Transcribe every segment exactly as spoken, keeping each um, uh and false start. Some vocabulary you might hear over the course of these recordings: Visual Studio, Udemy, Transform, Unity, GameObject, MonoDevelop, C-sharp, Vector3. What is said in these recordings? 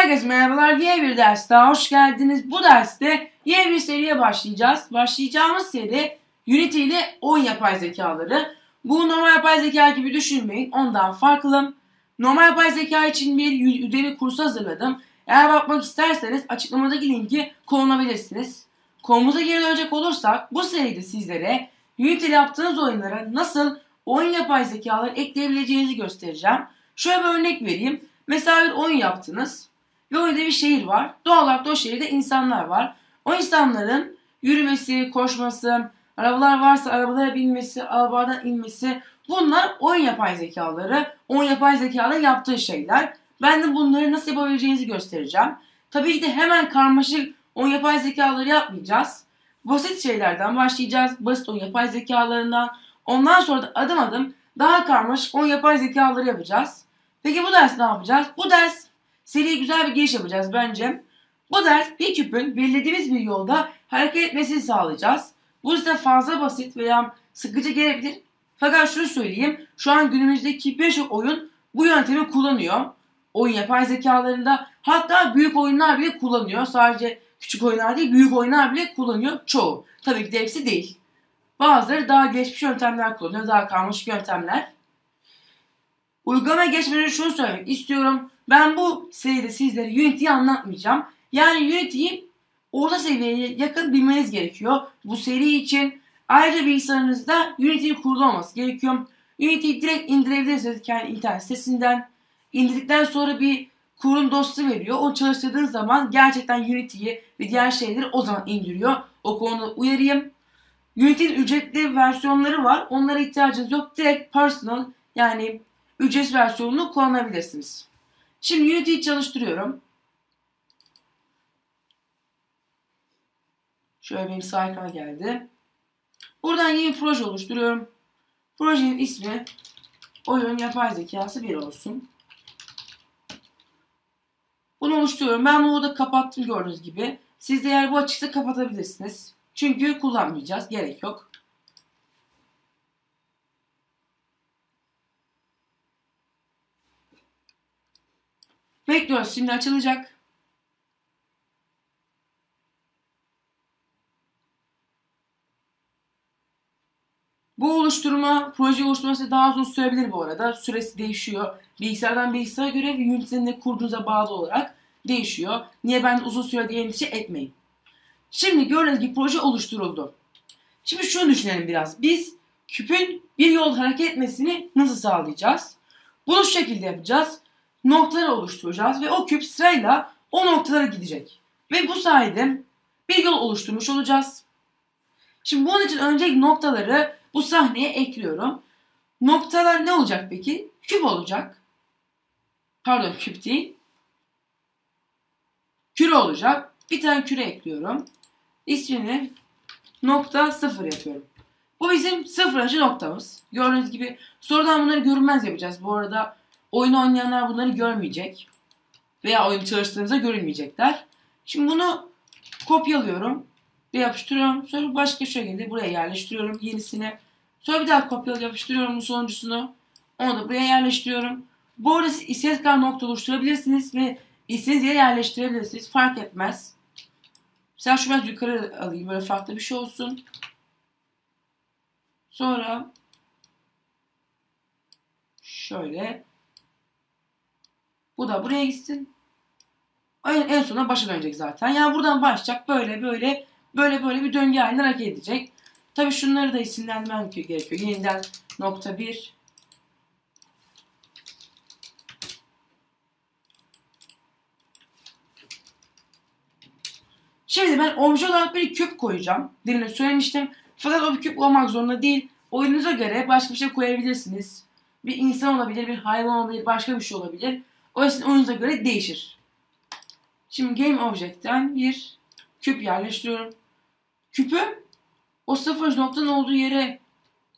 Herkese merhabalar. Yeni bir ders daha hoş geldiniz. Bu derste yeni bir seriye başlayacağız. Başlayacağımız seri Unity ile oyun yapay zekaları. Bu normal yapay zeka gibi düşünmeyin. Ondan farklı. Normal yapay zeka için bir Udemy kursu hazırladım. Eğer bakmak isterseniz açıklamadaki linki kullanabilirsiniz. Konumuza geri dönecek olursak bu seride sizlere Unity ile yaptığınız oyunlara nasıl oyun yapay zekaları ekleyebileceğinizi göstereceğim. Şöyle bir örnek vereyim. Mesela bir oyun yaptınız. Ve orada bir şehir var. Doğal olarak da o şehirde insanlar var. O insanların yürümesi, koşması, arabalar varsa arabalara binmesi, arabadan inmesi, bunlar oyun yapay zekaları, oyun yapay zekaların yaptığı şeyler. Ben de bunları nasıl yapabileceğinizi göstereceğim. Tabii ki de hemen karmaşık oyun yapay zekaları yapmayacağız. Basit şeylerden başlayacağız. Basit oyun yapay zekalarından. Ondan sonra da adım adım daha karmaşık oyun yapay zekaları yapacağız. Peki bu ders ne yapacağız? Bu ders seriye güzel bir giriş yapacağız bence. Bu ders bir küpün belirlediğimiz bir yolda hareket etmesini sağlayacağız. Bu yüzden fazla basit veya sıkıcı gelebilir. Fakat şunu söyleyeyim. Şu an günümüzdeki birçok oyun bu yöntemi kullanıyor. Oyun yapay zekalarında hatta büyük oyunlar bile kullanıyor. Sadece küçük oyunlar değil, büyük oyunlar bile kullanıyor çoğu. Tabii ki de hepsi değil. Bazıları daha gelişmiş yöntemler kullanıyor. Daha karmaşık yöntemler. Uygulamaya geçmeden şunu söylemek istiyorum. Ben bu seride sizlere Unity'yi anlatmayacağım. Yani Unity'yi orta seviyeye yakın bilmeniz gerekiyor bu seri için. Ayrıca bilgisayarınızda Unity'yi kurulu olması gerekiyor. Unity'yi direkt indirebilirsiniz kendi internet sitesinden. İndirdikten sonra bir kurulum dosyası veriyor. Onu çalıştırdığınız zaman gerçekten Unity'yi ve diğer şeyleri o zaman indiriyor. O konuda uyarayım. Unity'nin ücretli versiyonları var. Onlara ihtiyacınız yok. Direkt personal, yani ücretsiz versiyonunu kullanabilirsiniz. Şimdi Unity'yi çalıştırıyorum. Şöyle benim sayfa geldi. Buradan yeni bir proje oluşturuyorum. Projenin ismi oyun yapay zekası bir olsun. Bunu oluşturuyorum. Ben bunu da kapattım gördüğünüz gibi. Siz de eğer bu açıksa kapatabilirsiniz. Çünkü kullanmayacağız. Gerek yok. Bekliyoruz. Şimdi açılacak. Bu oluşturma, proje oluşturması daha uzun sürebilir bu arada. Süresi değişiyor. Bilgisayardan bilgisayara göre ve Unity'nin de kurduğunuza bağlı olarak değişiyor. Niye ben uzun süre diye endişe etmeyin. Şimdi gördüğünüz gibi proje oluşturuldu. Şimdi şunu düşünelim biraz. Biz küpün bir yol hareket etmesini nasıl sağlayacağız? Bunu şu şekilde yapacağız. Noktaları oluşturacağız ve o küp sırayla o noktalara gidecek. Ve bu sayede bir yol oluşturmuş olacağız. Şimdi bunun için önceki noktaları bu sahneye ekliyorum. Noktalar ne olacak peki? Küp olacak. Pardon, küp değil. Küre olacak. Bir tane küre ekliyorum. İsmini nokta sıfır yapıyorum. Bu bizim sıfırıncı noktamız. Gördüğünüz gibi sorudan bunları görünmez yapacağız. Bu arada oyun oynayanlar bunları görmeyecek. Veya oyun çalıştığınızda görünmeyecekler. Şimdi bunu kopyalıyorum ve yapıştırıyorum. Sonra başka şekilde buraya yerleştiriyorum yenisini. Sonra bir daha kopyalı yapıştırıyorum bu sonuncusunu. Onu da buraya yerleştiriyorum. Bu arada siz istediğiniz kadar nokta oluşturabilirsiniz ve istediğiniz yere yerleştirebilirsiniz. Fark etmez. Mesela şu biraz yukarı alayım. Böyle farklı bir şey olsun. Sonra şöyle. Bu da buraya gitsin. En, en sonunda başa dönecek zaten. Yani buradan başlayacak. Böyle böyle böyle böyle bir döngü halinde hareket edecek. Tabii şunları da isimlendirmem gerekiyor. Yeniden nokta bir. Şimdi ben obje olarak bir küp koyacağım. Diline söylemiştim. Fakat o bir küp olmak zorunda değil. Oyununuza göre başka bir şey koyabilirsiniz. Bir insan olabilir, bir hayvan olabilir, başka bir şey olabilir. O yüzden oyunuza göre değişir. Şimdi GameObject'ten bir küp yerleştiriyorum. Küpü o sıfır noktanın olduğu yere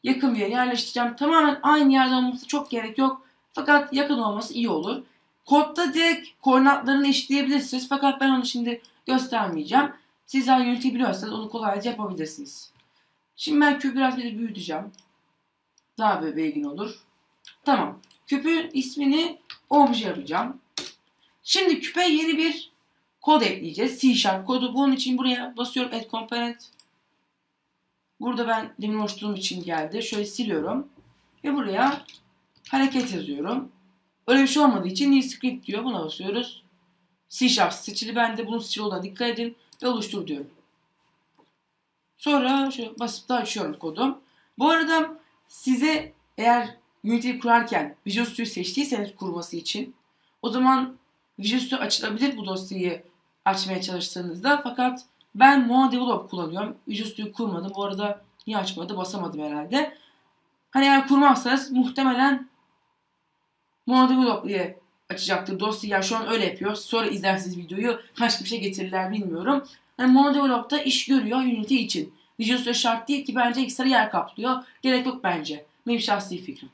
yakın bir yere yerleştireceğim. Tamamen aynı yerde olması çok gerek yok. Fakat yakın olması iyi olur. Kodda direkt koordinatlarını işleyebilirsiniz. Fakat ben onu şimdi göstermeyeceğim. Sizler Unity'yi biliyorsanız onu kolayca yapabilirsiniz. Şimdi ben küpü biraz bir büyüteceğim. Daha böyle belirgin olur. Tamam. Küpün ismini obje yapacağım. Şimdi küpe yeni bir kod ekleyeceğiz. C-sharp kodu. Bunun için buraya basıyorum. Add component. Burada ben demin oluşturduğum için geldi. Şöyle siliyorum. Ve buraya hareket yazıyorum. Öyle bir şey olmadığı için new script diyor. Buna basıyoruz. C-sharp seçili bende. Bunun seçili olduğuna dikkat edin. Ve oluştur diyorum. Sonra şöyle basıp da açıyorum kodum. Bu arada size eğer Unity'yi kurarken Visual Studio'yu seçtiyseniz kurması için, o zaman Visual Studio açılabilir bu dosyayı açmaya çalıştığınızda. Fakat ben MonoDevelop kullanıyorum. Visual Studio'yu kurmadım. Bu arada niye açmadı? Basamadım herhalde. Hani eğer kurmazsanız muhtemelen MonoDevelop diye açacaktır dosyayı. Yani şu an öyle yapıyor. Sonra izlersiniz videoyu. Kaç bir şey getirirler bilmiyorum. Yani MonoDevelop'ta iş görüyor Unity için. Visual Studio şart değil ki, bence ekstra yer kaplıyor. Gerek yok bence. Benim şahsi fikrim.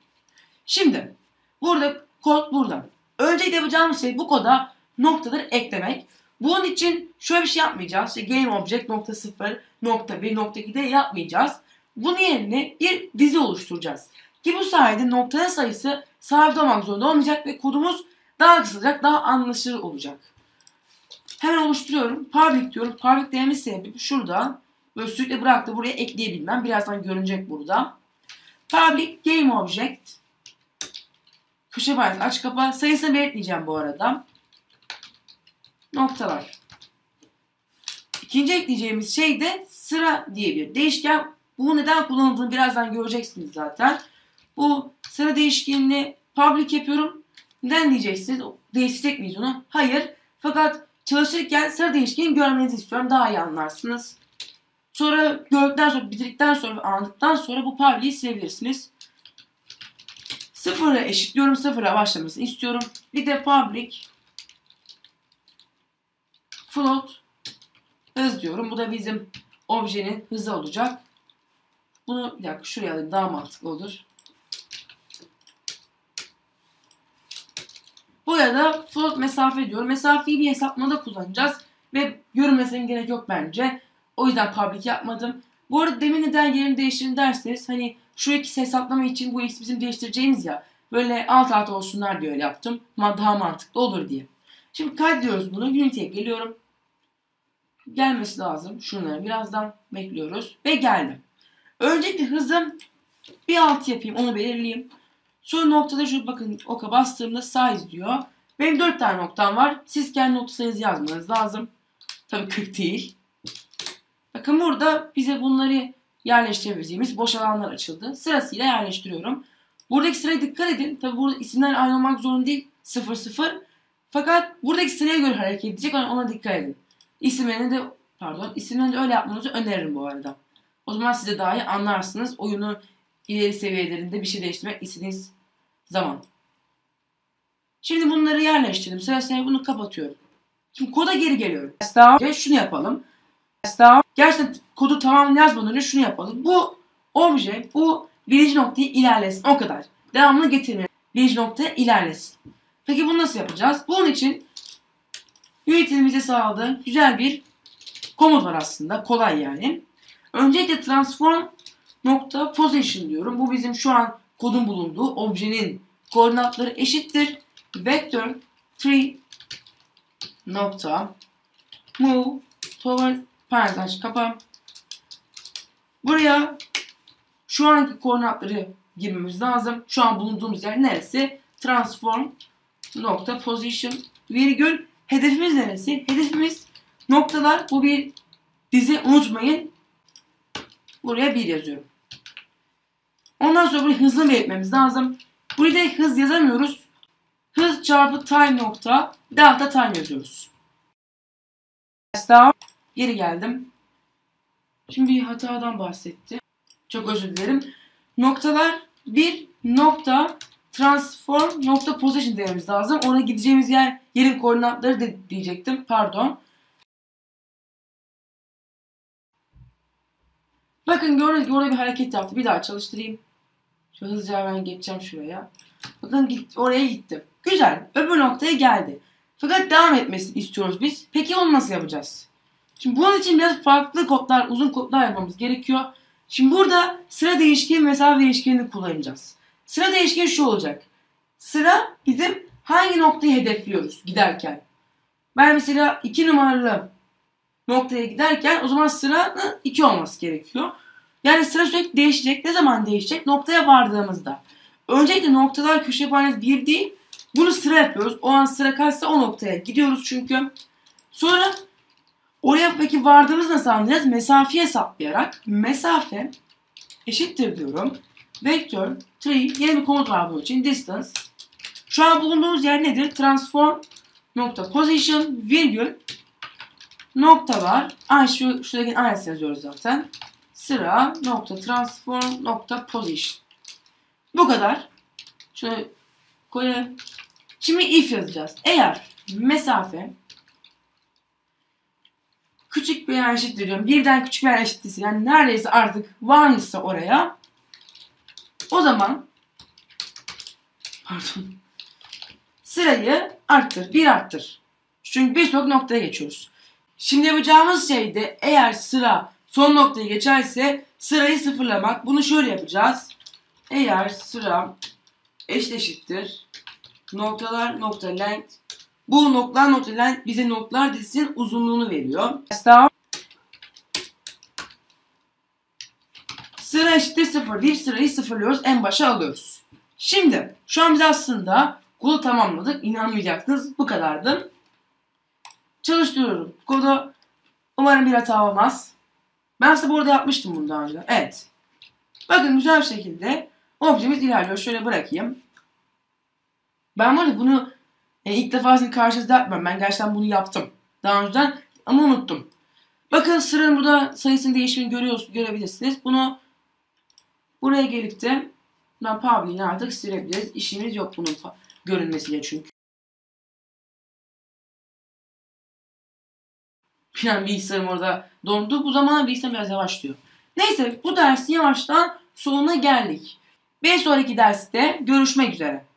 Şimdi burada kod burada. Öncelikle yapacağımız şey bu koda noktaları eklemek. Bunun için şöyle bir şey yapmayacağız. İşte GameObject nokta sıfır nokta bir nokta iki'de yapmayacağız. Bunun yerine bir dizi oluşturacağız. Ki bu sayede nokta sayısı sabit olmak zorunda olmayacak ve kodumuz daha kısalacak, daha anlaşılır olacak. Hemen oluşturuyorum. Public diyorum. Public dememin sebebi şurada. Böyle sürekli bıraktı. Buraya ekleyebilmem. Birazdan görünecek burada. Public GameObject. Köşe parantez aç kapa. Sayısını belirtmeyeceğim bu arada. Noktalar. İkinci ekleyeceğimiz şey de sıra diye bir değişken. Bu neden kullanıldığını birazdan göreceksiniz zaten. Bu sıra değişkenini public yapıyorum. Neden diyeceksiniz? Değiştirecek miyiz onu? Hayır. Fakat çalışırken sıra değişkenini görmenizi istiyorum. Daha iyi anlarsınız. Sonra gördükten sonra, bitirdikten sonra, anladıktan sonra bu public'i silebilirsiniz. Sıfıra eşitliyorum. Sıfıra başlamasını istiyorum. Bir de public float hız diyorum. Bu da bizim objenin hızı olacak. Bunu bir dakika şuraya alayım. Daha mantıklı olur. Buraya da float mesafe diyorum. Mesafeyi bir hesaplamada kullanacağız. Ve görünmesine gerek yok bence. O yüzden public yapmadım. Bu arada demin neden yerini değiştirin derseniz, hani şu ikisi hesaplama için, bu ikisi bizim değiştireceğimiz ya. Böyle alt alta olsunlar diye öyle yaptım. Daha mantıklı olur diye. Şimdi kaydediyoruz bunu. Unity'ye geliyorum. Gelmesi lazım. Şunları birazdan bekliyoruz. Ve geldim. Öncelikle hızım bir alt yapayım. Onu belirleyeyim. Şu noktada şu bakın oka bastığımda size diyor. Benim dört tane noktam var. Siz kendi nokta sayınızı yazmanız lazım. Tabii kırk değil. Bakın burada bize bunları yerleştirebileceğimiz boş alanlar açıldı. Sırasıyla yerleştiriyorum. Buradaki sıraya dikkat edin. Tabi burada isimler aynı olmak zorunda değil. sıfır sıfır. Fakat buradaki sıraya göre hareket edecek. Ona dikkat edin. İsimlerini de pardon, isimlerini de öyle yapmanızı öneririm bu arada. O zaman siz de daha iyi anlarsınız. Oyunu ileri seviyelerinde bir şey değiştirmek istediğiniz zaman. Şimdi bunları yerleştirdim. Sırasıyla bunu kapatıyorum. Şimdi koda geri geliyorum. Ve şunu yapalım. Gerçekten kodu tamam yazmadan önce şunu yapalım. Bu obje, bu birinci noktaya ilerlesin. O kadar. Devamını getirmeyelim. Birinci noktaya ilerlesin. Peki bunu nasıl yapacağız? Bunun için Unity'nin bize sağladığı güzel bir komut var aslında. Kolay yani. Öncelikle transform nokta position diyorum. Bu bizim şu an kodun bulunduğu objenin koordinatları eşittir. Vector üç nokta move towards parantez aç kapa. Buraya şu anki koordinatları girmemiz lazım. Şu an bulunduğumuz yer neresi? Transform nokta position virgül. Hedefimiz neresi? Hedefimiz noktalar. Bu bir dizi, unutmayın. Buraya bir yazıyorum. Ondan sonra buraya hızını belirtmemiz lazım. Buraya hız yazamıyoruz. Hız çarpı time nokta delta time yazıyoruz. Geri geldim. Şimdi bir hatadan bahsetti. Çok özür dilerim. Noktalar bir nokta transform nokta position dememiz lazım. Ona gideceğimiz yer yerin koordinatları de diyecektim. Pardon. Bakın gördüğünüz gibi orada bir hareket yaptı. Bir daha çalıştırayım. Şu hızlıca ben geçeceğim şuraya. Bakın git, oraya gittim. Güzel. Öbür noktaya geldi. Fakat devam etmesini istiyoruz biz. Peki onu nasıl yapacağız? Şimdi bunun için biraz farklı kodlar, uzun kodlar yapmamız gerekiyor. Şimdi burada sıra değişkeni, mesafe değişkenini kullanacağız. Sıra değişkeni şu olacak. Sıra bizim hangi noktayı hedefliyoruz giderken. Ben mesela iki numaralı noktaya giderken o zaman sıranın iki olması gerekiyor. Yani sıra sürekli değişecek. Ne zaman değişecek? Noktaya vardığımızda. Öncelikle noktalar köşe yapanız bir değil. Bunu sıra yapıyoruz. O an sıra kaçsa o noktaya gidiyoruz çünkü. Sonra oraya peki vardığımızı nasıl anlayacağız? Mesafeyi hesaplayarak. Mesafe eşittir diyorum. Vector üç yeni bir komut var bunun için. Distance. Şu an bulunduğumuz yer nedir? Transform nokta position virgül nokta var. Ay şu şuradaki aynısını yazıyoruz zaten. Sıra nokta transform nokta position. Bu kadar. Şöyle koyalım. Şimdi if yazacağız. Eğer mesafe küçük bir yer eşittir diyorum. Birden küçük bir yer eşittirse yani neredeyse artık varmışsa oraya o zaman pardon sırayı arttır. Bir arttır. Çünkü birçok noktaya geçiyoruz. Şimdi yapacağımız şey de eğer sıra son noktaya geçerse sırayı sıfırlamak. Bunu şöyle yapacağız. Eğer sıra eşit eşittir noktalar nokta length, bu noktalar nokta length bize noktalar dizisinin uzunluğunu veriyor. Sıra eşittir sıfır. Bir sırayı sıfırlıyoruz. En başa alıyoruz. Şimdi şu an biz aslında kodu tamamladık. İnanmayacaksınız. Bu kadardı. Çalıştırıyorum. Kodu umarım bir hata olmaz. Ben size burada yapmıştım bunu daha önce. Evet. Bakın güzel bir şekilde objemiz ilerliyor. Şöyle bırakayım. Ben burada bunu yani ilk defa sizin karşınızda yapmıyorum. Ben gerçekten bunu yaptım. Daha önceden ama unuttum. Bakın sıranın burada sayısının değişimini görüyorsunuz, görebilirsiniz. Bunu buraya gelip de ben public'ini artık silebiliriz. İşimiz yok bunun görünmesiyle çünkü. Yani bilgisayarım orada dondu. Bu zamana bilgisayarım biraz yavaşlıyor. Neyse bu dersin yavaştan sonuna geldik. Bir sonraki derste görüşmek üzere.